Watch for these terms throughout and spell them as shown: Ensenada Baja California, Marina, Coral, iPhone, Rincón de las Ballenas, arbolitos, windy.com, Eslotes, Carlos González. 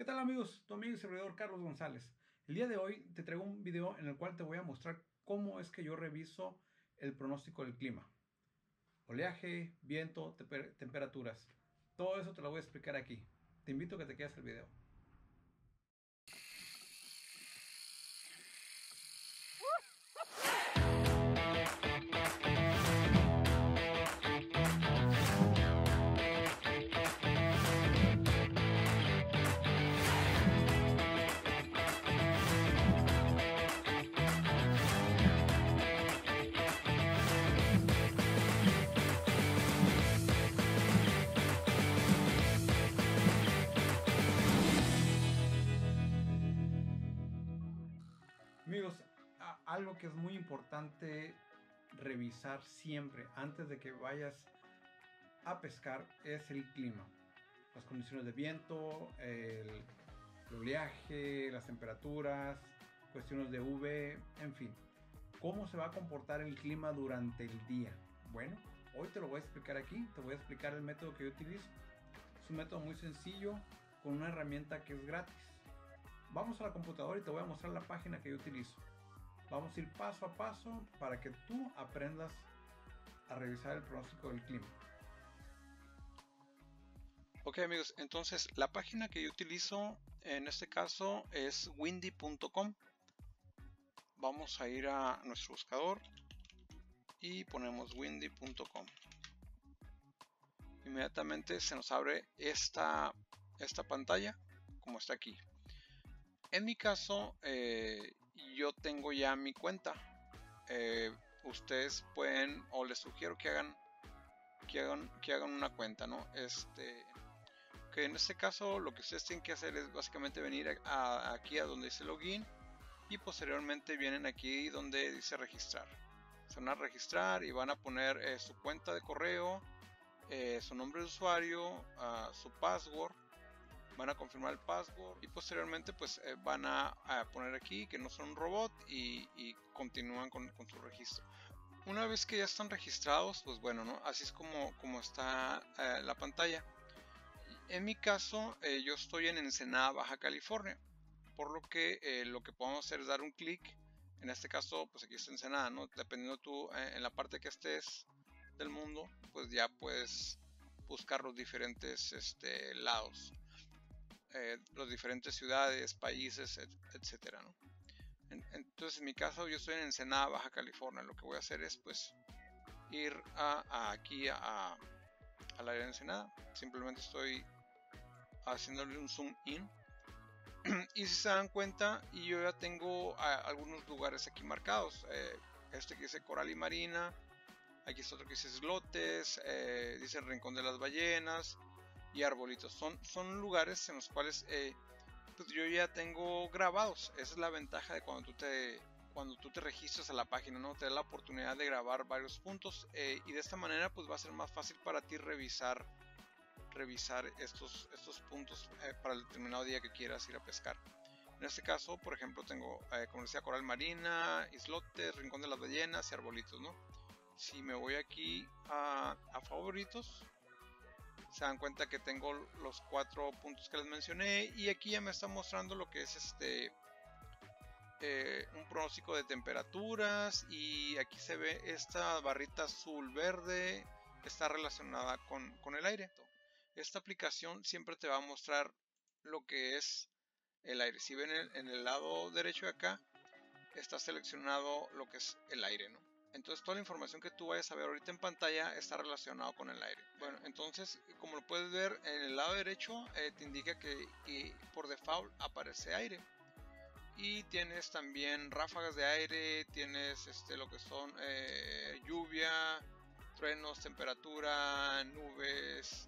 ¿Qué tal amigos? Tu amigo y servidor Carlos González. El día de hoy te traigo un video en el cual te voy a mostrar cómo es que yo reviso el pronóstico del clima. Oleaje, viento, temperaturas. Todo eso te lo voy a explicar aquí. Te invito a que te quedes el video. Amigos, algo que es muy importante revisar siempre antes de que vayas a pescar es el clima, las condiciones de viento, el oleaje, las temperaturas, cuestiones de UV, en fin. ¿Cómo se va a comportar el clima durante el día? Bueno, hoy te lo voy a explicar aquí, te voy a explicar el método que yo utilizo. Es un método muy sencillo con una herramienta que es gratis. Vamos a la computadora y te voy a mostrar la página que yo utilizo. Vamos a ir paso a paso para que tú aprendas a revisar el pronóstico del clima. Ok amigos, entonces la página que yo utilizo en este caso es windy.com. Vamos a ir a nuestro buscador y ponemos windy.com. Inmediatamente se nos abre esta pantalla como está aquí. En mi caso, yo tengo ya mi cuenta. Ustedes pueden, o les sugiero que hagan una cuenta, ¿no? Que en este caso lo que ustedes tienen que hacer es básicamente venir aquí a donde dice login y posteriormente vienen aquí donde dice registrar. Se van a registrar y van a poner su cuenta de correo, su nombre de usuario, su password. Van a confirmar el password y posteriormente pues van a poner aquí que no son un robot y continúan con su registro. Una vez que ya están registrados, pues bueno, ¿no? Así es como está la pantalla. En mi caso, yo estoy en Ensenada, Baja California, por lo que podemos hacer es dar un clic. En este caso, pues aquí está Ensenada, ¿no? Dependiendo tú en la parte que estés del mundo, pues ya puedes buscar los diferentes lados. Los diferentes ciudades, países, etcétera, ¿no? Entonces en mi caso yo estoy en Ensenada, Baja California. Lo que voy a hacer es pues ir aquí al área de Ensenada. Simplemente estoy haciéndole un zoom in y si se dan cuenta yo ya tengo algunos lugares aquí marcados. Que dice Coral y Marina, aquí está otro que dice Eslotes, dice el Rincón de las Ballenas y arbolitos. Son lugares en los cuales pues yo ya tengo grabados. Esa es la ventaja de cuando tú te registras a la página, ¿no? Te da la oportunidad de grabar varios puntos y de esta manera pues va a ser más fácil para ti revisar estos puntos para el determinado día que quieras ir a pescar. En este caso, por ejemplo, tengo como decía, Coral Marina, Islotes, Rincón de las Ballenas y arbolitos, ¿no? Si me voy aquí a favoritos, se dan cuenta que tengo los 4 puntos que les mencioné y aquí ya me está mostrando lo que es un pronóstico de temperaturas y aquí se ve esta barrita azul verde, está relacionada con el aire. Esta aplicación siempre te va a mostrar lo que es el aire. Si ven en el lado derecho de acá está seleccionado lo que es el aire, ¿no? Entonces toda la información que tú vayas a ver ahorita en pantalla está relacionado con el aire. Bueno, entonces como lo puedes ver en el lado derecho te indica que por default aparece aire. Y tienes también ráfagas de aire, tienes lo que son lluvia, truenos, temperatura, nubes,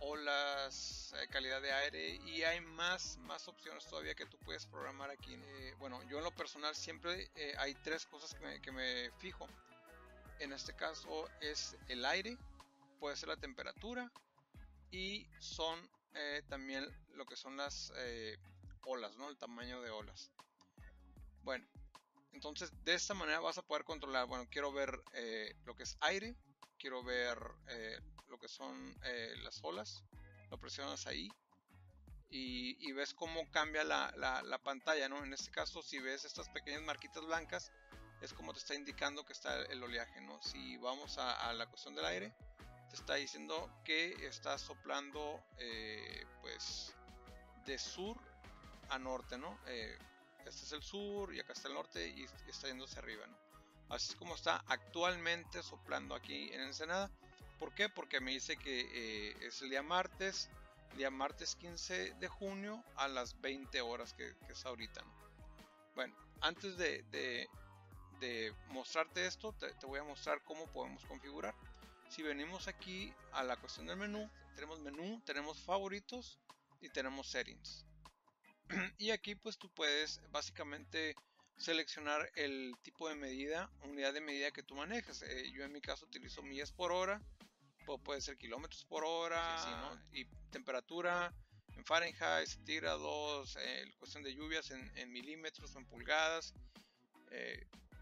olas, calidad de aire y hay más opciones todavía que tú puedes programar aquí. Bueno, yo en lo personal siempre hay 3 cosas que me fijo. En este caso es el aire, puede ser la temperatura y son también lo que son las olas, ¿no? El tamaño de olas. Bueno, entonces de esta manera vas a poder controlar. Bueno, quiero ver lo que es aire, quiero ver lo que son las olas, lo presionas ahí y ves cómo cambia la pantalla, ¿no? En este caso, si ves estas pequeñas marquitas blancas, es como te está indicando que está el oleaje, ¿no? Si vamos a la cuestión del aire, te está diciendo que está soplando pues de sur a norte, ¿no? Este es el sur y acá está el norte y está yendo hacia arriba, ¿no? Así es como está actualmente soplando aquí en Ensenada. ¿Por qué? Porque me dice que es el día martes 15 de junio a las 20 horas que es ahorita, ¿no? Bueno, antes de mostrarte esto, te voy a mostrar cómo podemos configurar. Si venimos aquí a la cuestión del menú, tenemos favoritos y tenemos settings. Y aquí pues tú puedes básicamente seleccionar el tipo de medida, unidad de medida que tú manejes. Yo en mi caso utilizo millas por hora, puede ser kilómetros por hora, sí, ¿no? Y temperatura en Fahrenheit, centígrados, cuestión de lluvias en milímetros o en pulgadas.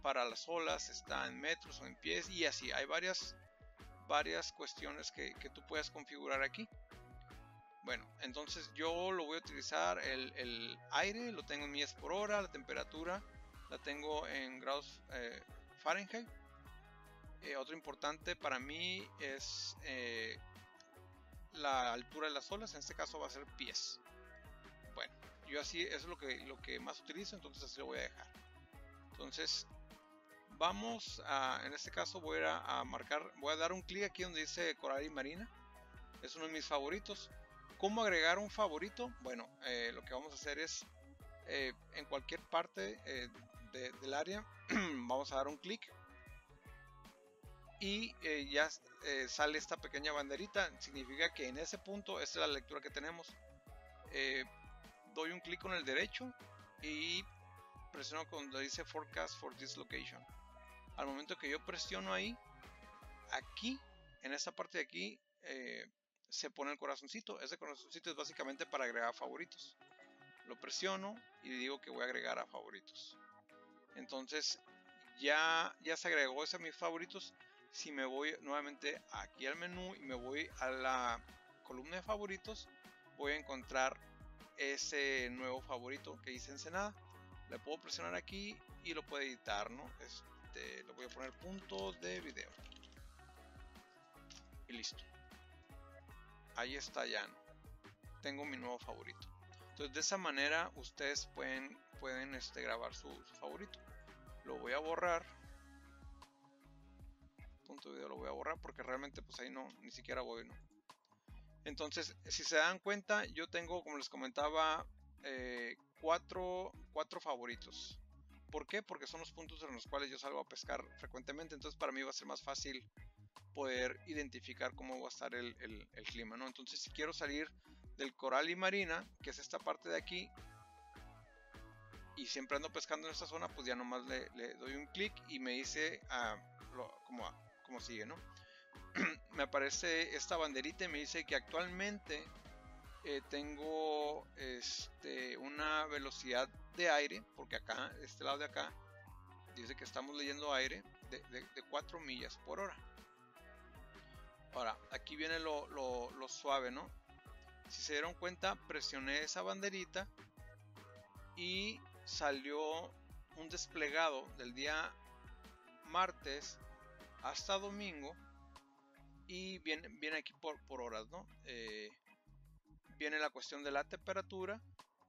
Para las olas está en metros o en pies, y así hay varias cuestiones que tú puedes configurar aquí. Bueno, entonces yo lo voy a utilizar, el aire lo tengo en millas por hora, la temperatura la tengo en grados Fahrenheit. Otro importante para mí es la altura de las olas, en este caso va a ser pies. Bueno, yo así, eso es lo que más utilizo, entonces así lo voy a dejar. Entonces vamos a, en este caso voy a marcar, voy a dar un clic aquí donde dice Coral y Marina. Es uno de mis favoritos. ¿Cómo agregar un favorito? Bueno, lo que vamos a hacer es en cualquier parte del área vamos a dar un clic y ya sale esta pequeña banderita. Significa que en ese punto, esta es la lectura que tenemos. Doy un clic con el derecho y presiono cuando dice forecast for this location. Al momento que yo presiono ahí, aquí en esta parte de aquí se pone el corazoncito. Ese corazoncito es básicamente para agregar favoritos. Lo presiono y digo que voy a agregar a favoritos. Entonces ya se agregó ese a mis favoritos. Si me voy nuevamente aquí al menú y me voy a la columna de favoritos, voy a encontrar ese nuevo favorito que dice Ensenada. Le puedo presionar aquí y lo puedo editar, ¿no? Lo voy a poner punto de video. Y listo. Ahí está ya, ¿no? Tengo mi nuevo favorito. Entonces de esa manera ustedes pueden grabar su favorito. Lo voy a borrar. Punto de video lo voy a borrar porque realmente pues ahí no, ni siquiera voy, ¿no? Entonces, si se dan cuenta, yo tengo, como les comentaba, cuatro favoritos. ¿Por qué? Porque son los puntos en los cuales yo salgo a pescar frecuentemente. Entonces para mí va a ser más fácil poder identificar cómo va a estar el clima, ¿no? Entonces si quiero salir del Coral y Marina, que es esta parte de aquí, y siempre ando pescando en esta zona, pues ya nomás le doy un clic y me dice como sigue, ¿no? Me aparece esta banderita y me dice que actualmente tengo una velocidad de aire, porque acá, este lado de acá, dice que estamos leyendo aire de 4 millas por hora. Ahora, aquí viene lo suave, ¿no? Si se dieron cuenta, presioné esa banderita y salió un desplegado del día martes hasta domingo, y viene aquí por horas, ¿no? Viene la cuestión de la temperatura,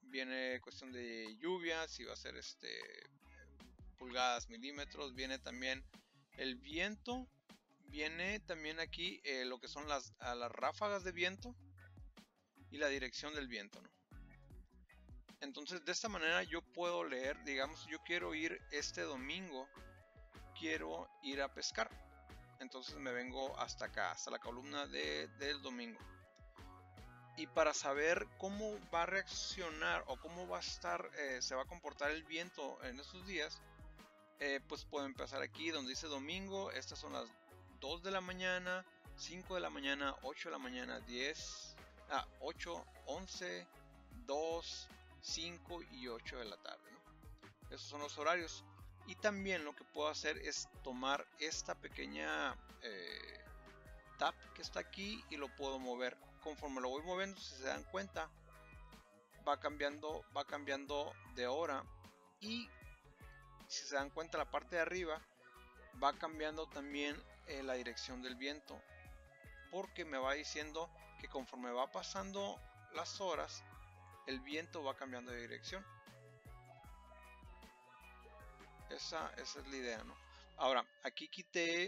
viene cuestión de lluvia, si va a ser pulgadas, milímetros, viene también el viento, viene también aquí lo que son las ráfagas de viento y la dirección del viento, ¿no? Entonces de esta manera yo puedo leer, digamos, yo quiero ir este domingo, quiero ir a pescar, entonces me vengo hasta acá, hasta la columna del domingo. Y para saber cómo va a reaccionar o cómo va a estar, se va a comportar el viento en estos días, pues puedo empezar aquí donde dice domingo. Estas son las 2 de la mañana, 5 de la mañana, 8 de la mañana, 8, 11, 2, 5 y 8 de la tarde, ¿no? Esos son los horarios. Y también lo que puedo hacer es tomar esta pequeña tab que está aquí y lo puedo mover. Conforme lo voy moviendo, si se dan cuenta, va cambiando de hora, y si se dan cuenta la parte de arriba va cambiando también la dirección del viento, porque me va diciendo que conforme va pasando las horas el viento va cambiando de dirección. Esa es la idea, ¿no? Ahora, aquí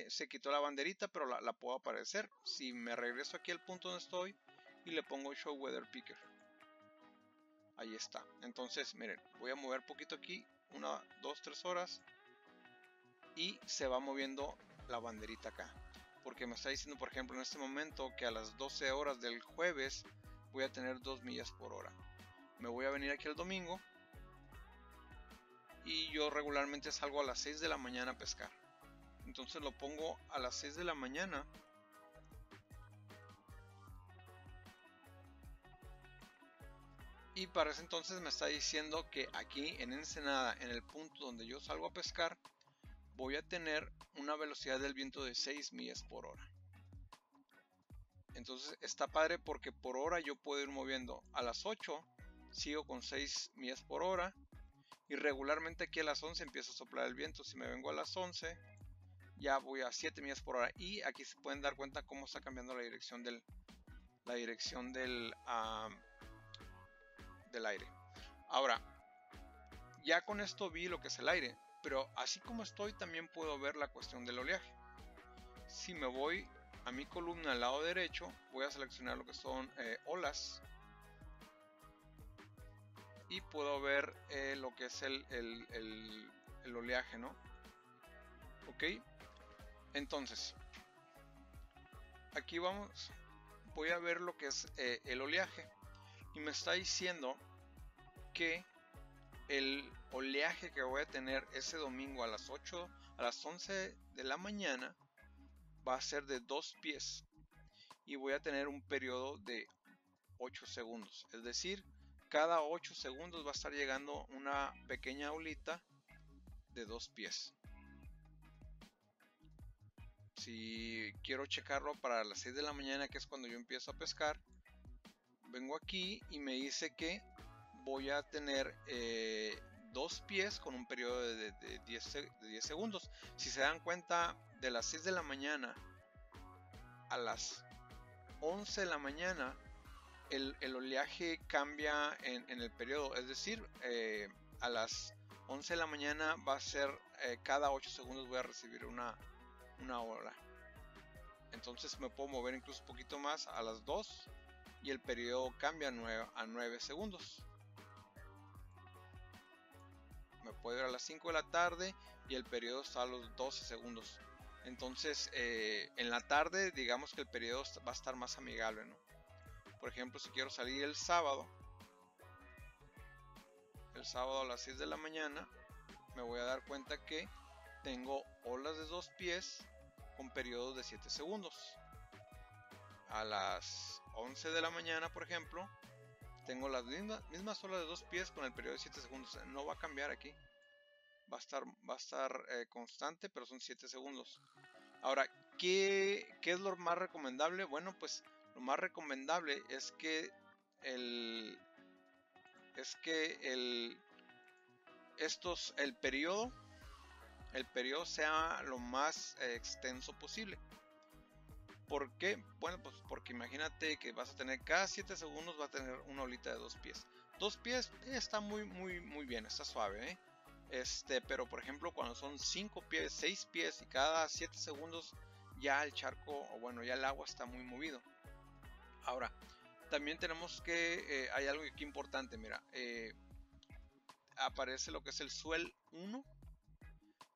se quitó la banderita, pero la puedo aparecer. Si me regreso aquí al punto donde estoy y le pongo Show Weather Picker, ahí está. Entonces, miren, voy a mover poquito aquí, 1, 2, 3 horas, y se va moviendo la banderita acá, porque me está diciendo, por ejemplo, en este momento que a las 12 horas del jueves voy a tener 2 millas por hora. Me voy a venir aquí el domingo, y yo regularmente salgo a las 6 de la mañana a pescar. Entonces lo pongo a las 6 de la mañana. Y para ese entonces me está diciendo que aquí en Ensenada, en el punto donde yo salgo a pescar, voy a tener una velocidad del viento de 6 millas por hora. Entonces está padre porque por hora yo puedo ir moviendo. A las 8 sigo con 6 millas por hora. Y regularmente aquí a las 11 empieza a soplar el viento. Si me vengo a las 11 ya voy a 7 millas por hora. Y aquí se pueden dar cuenta cómo está cambiando la dirección del aire. Ahora, ya con esto vi lo que es el aire, pero así como estoy también puedo ver la cuestión del oleaje. Si me voy a mi columna al lado derecho, voy a seleccionar lo que son olas, y puedo ver lo que es el oleaje, ¿no? Ok, entonces aquí vamos, voy a ver lo que es el oleaje, y me está diciendo que el oleaje que voy a tener ese domingo a las 11 de la mañana va a ser de 2 pies, y voy a tener un periodo de 8 segundos, es decir, cada 8 segundos va a estar llegando una pequeña olita de 2 pies. Si quiero checarlo para las 6 de la mañana, que es cuando yo empiezo a pescar, vengo aquí y me dice que voy a tener 2 pies con un periodo de 10 segundos. Si se dan cuenta, de las 6 de la mañana a las 11 de la mañana el oleaje cambia en el periodo, es decir, a las 11 de la mañana va a ser cada 8 segundos voy a recibir una ola. Entonces me puedo mover incluso un poquito más a las 2 y el periodo cambia a 9 segundos. Me puedo ir a las 5 de la tarde y el periodo está a los 12 segundos. Entonces en la tarde digamos que el periodo va a estar más amigable, ¿no? Por ejemplo, si quiero salir el sábado a las 6 de la mañana, me voy a dar cuenta que tengo olas de 2 pies con periodos de 7 segundos. A las 11 de la mañana, por ejemplo, tengo las mismas olas de 2 pies con el periodo de 7 segundos. No va a cambiar aquí. Va a estar constante, pero son 7 segundos. Ahora, ¿qué es lo más recomendable? Bueno, pues lo más recomendable es que el periodo sea lo más extenso posible. ¿Por qué? Bueno, pues porque imagínate que vas a tener cada 7 segundos va a tener una olita de 2 pies. 2 pies está muy bien, está suave, ¿eh? Pero por ejemplo cuando son 5 pies, 6 pies y cada 7 segundos ya el charco, o bueno, ya el agua está muy movido. Ahora, también tenemos que, hay algo aquí importante, mira, aparece lo que es el suel 1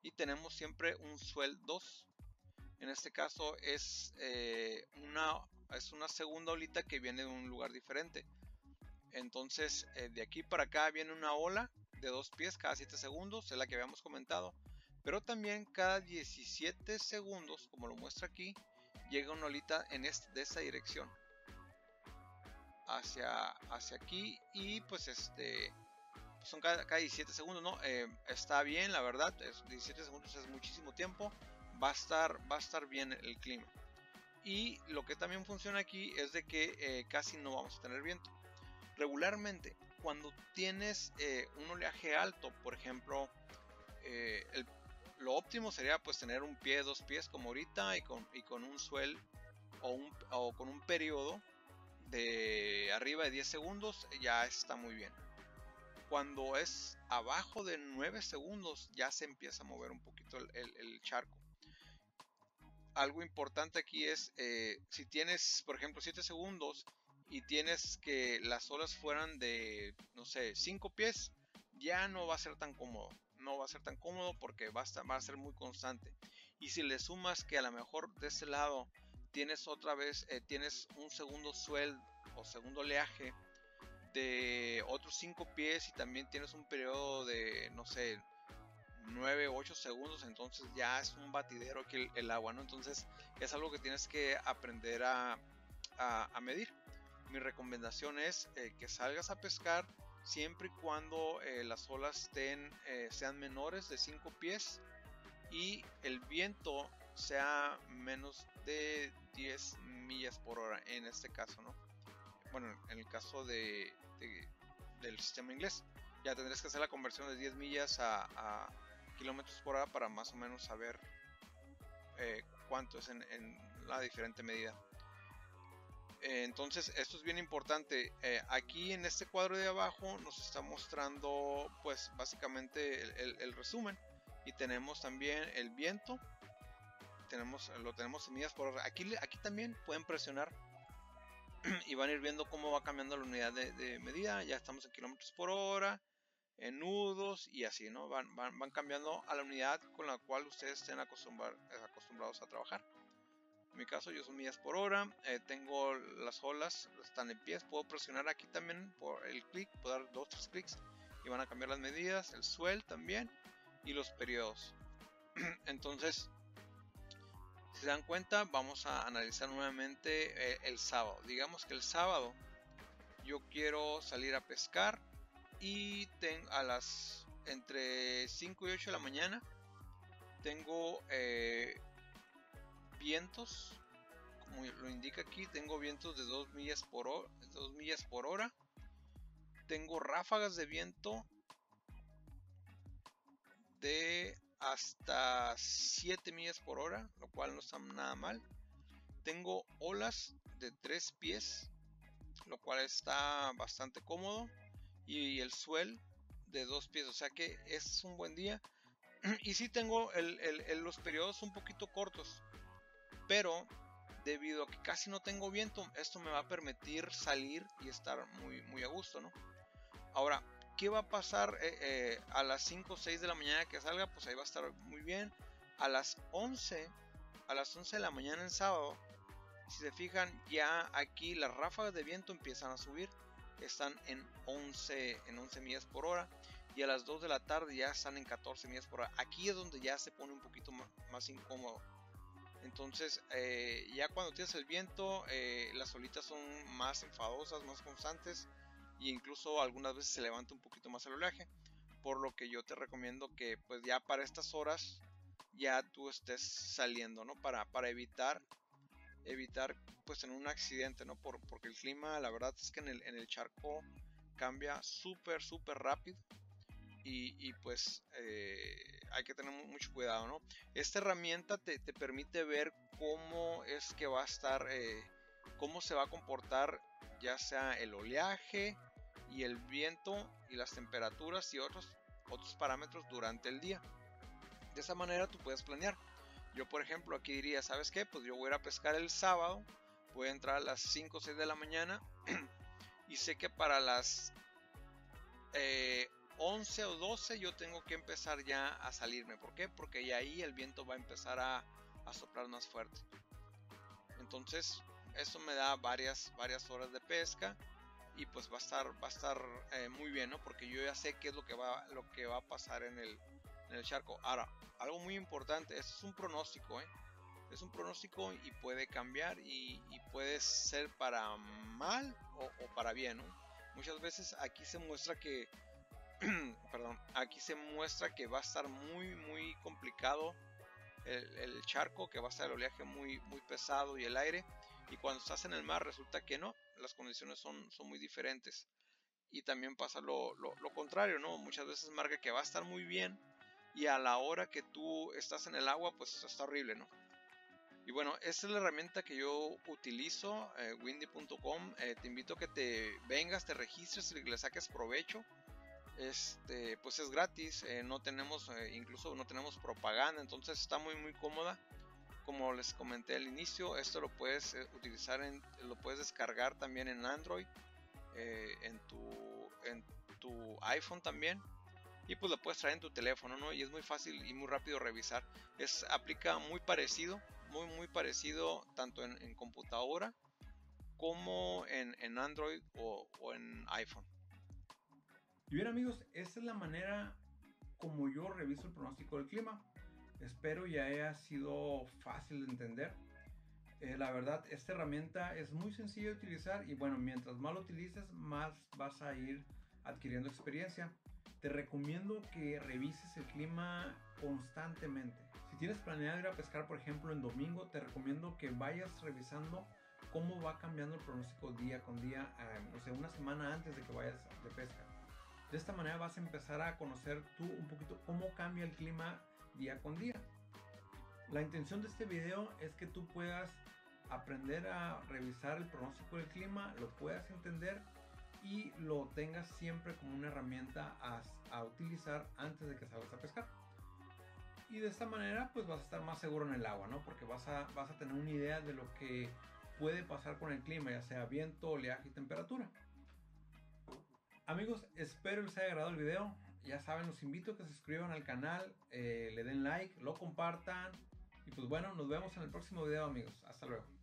y tenemos siempre un suel 2. En este caso es una segunda olita que viene de un lugar diferente. Entonces de aquí para acá viene una ola de 2 pies cada 7 segundos, es la que habíamos comentado. Pero también cada 17 segundos, como lo muestra aquí, llega una olita de esa dirección. Hacia aquí, y pues son cada 17 segundos, ¿no? Está bien, la verdad, 17 segundos es muchísimo tiempo, va a estar bien el clima. Y lo que también funciona aquí es de que casi no vamos a tener viento. Regularmente cuando tienes un oleaje alto, por ejemplo, lo óptimo sería pues tener un pie, dos pies como ahorita, y con un swell o con un periodo de arriba de 10 segundos ya está muy bien. Cuando es abajo de 9 segundos ya se empieza a mover un poquito el charco. Algo importante aquí es si tienes por ejemplo 7 segundos y tienes que las olas fueran de, no sé, 5 pies, ya no va a ser tan cómodo. No va a ser tan cómodo porque va a ser muy constante. Y si le sumas que a lo mejor de ese lado tienes otra vez, tienes un segundo swell o segundo oleaje de otros 5 pies y también tienes un periodo de, no sé, 9 o 8 segundos, entonces ya es un batidero aquí el agua, ¿no? Entonces es algo que tienes que aprender a medir. Mi recomendación es que salgas a pescar siempre y cuando las olas sean menores de 5 pies y el viento sea menos de 10 millas por hora en este caso, ¿no? Bueno, en el caso del sistema inglés ya tendrías que hacer la conversión de 10 millas a kilómetros por hora para más o menos saber cuánto es en la diferente medida. Entonces esto es bien importante. Aquí en este cuadro de abajo nos está mostrando pues básicamente el resumen, y tenemos también el viento, lo tenemos en millas por hora. Aquí también pueden presionar y van a ir viendo cómo va cambiando la unidad de medida. Ya estamos en kilómetros por hora, en nudos y así, ¿no? Van cambiando a la unidad con la cual ustedes estén acostumbrados a trabajar. En mi caso yo son millas por hora. Tengo las olas, están en pies. Puedo presionar aquí también por el clic, puedo dar 2 o 3 clics y van a cambiar las medidas, el swell también y los periodos. Entonces, si se dan cuenta, vamos a analizar nuevamente el sábado. Digamos que el sábado yo quiero salir a pescar y a las entre 5 y 8 de la mañana tengo vientos, como lo indica aquí, tengo vientos de 2 millas por hora, tengo ráfagas de viento de hasta 7 millas por hora, lo cual no está nada mal. Tengo olas de 3 pies, lo cual está bastante cómodo, y el swell de 2 pies, o sea que es un buen día. Y si sí tengo los periodos un poquito cortos, pero debido a que casi no tengo viento, esto me va a permitir salir y estar muy, muy a gusto, ¿no? Ahora, ¿qué va a pasar a las 5 o 6 de la mañana que salga? Pues ahí va a estar muy bien. A las 11 de la mañana en sábado, si se fijan, ya aquí las ráfagas de viento empiezan a subir. Están en 11 millas por hora. Y a las 2 de la tarde ya están en 14 millas por hora. Aquí es donde ya se pone un poquito más incómodo. Entonces ya cuando tienes el viento, las olitas son más enfadosas, más constantes, e incluso algunas veces se levanta un poquito más el oleaje, por lo que yo te recomiendo que pues ya para estas horas ya tú estés saliendo, ¿no? Para evitar pues en un accidente, ¿no? Porque el clima, la verdad es que en el charco cambia súper rápido. Y pues hay que tener mucho cuidado, ¿no? Esta herramienta te permite ver cómo es que va a estar, cómo se va a comportar ya sea el oleaje y el viento y las temperaturas y otros parámetros durante el día. De esa manera tú puedes planear. Yo por ejemplo aquí diría, ¿sabes qué? Pues yo voy a ir a pescar el sábado, voy a entrar a las 5 o 6 de la mañana y sé que para las 11 o 12 yo tengo que empezar ya a salirme. ¿Por qué? Porque ya ahí el viento va a empezar a soplar más fuerte. Entonces eso me da varias horas de pesca y pues va a estar muy bien, ¿no? Porque yo ya sé qué es lo que va a pasar en el charco. Ahora, algo muy importante, esto es un pronóstico, es un pronóstico y puede cambiar y puede ser para mal o para bien, ¿no? Muchas veces aquí se muestra que va a estar muy complicado el charco, que va a estar el oleaje muy pesado y el aire, y cuando estás en el mar resulta que no, las condiciones son muy diferentes, y también pasa lo contrario, ¿no? Muchas veces marca que va a estar muy bien y a la hora que tú estás en el agua, pues está horrible, ¿no? Y bueno, esta es la herramienta que yo utilizo, windy.com. Te invito a que te vengas, te registres y le saques provecho. Pues es gratis, no tenemos, incluso no tenemos propaganda, entonces está muy cómoda. Como les comenté al inicio, esto lo puedes utilizar, lo puedes descargar también en Android, en tu iPhone también, y pues lo puedes traer en tu teléfono, ¿no? Y es muy fácil y muy rápido revisar. Aplica muy parecido, muy parecido tanto en computadora como en Android o en iPhone. Y bien, amigos, esta es la manera como yo reviso el pronóstico del clima. Espero ya haya sido fácil de entender. La verdad, esta herramienta es muy sencilla de utilizar y bueno, mientras más lo utilices, más vas a ir adquiriendo experiencia. Te recomiendo que revises el clima constantemente. Si tienes planeado ir a pescar, por ejemplo, en domingo, te recomiendo que vayas revisando cómo va cambiando el pronóstico día con día, o sea, una semana antes de que vayas de pesca. De esta manera vas a empezar a conocer tú un poquito cómo cambia el clima día con día. La intención de este video es que tú puedas aprender a revisar el pronóstico del clima, lo puedas entender y lo tengas siempre como una herramienta a utilizar antes de que salgas a pescar. Y de esta manera pues vas a estar más seguro en el agua, ¿no? Porque vas a tener una idea de lo que puede pasar con el clima, ya sea viento, oleaje y temperatura. Amigos, espero les haya agradado el video. Ya saben, los invito a que se suscriban al canal, le den like, lo compartan. Y pues bueno, nos vemos en el próximo video, amigos. Hasta luego.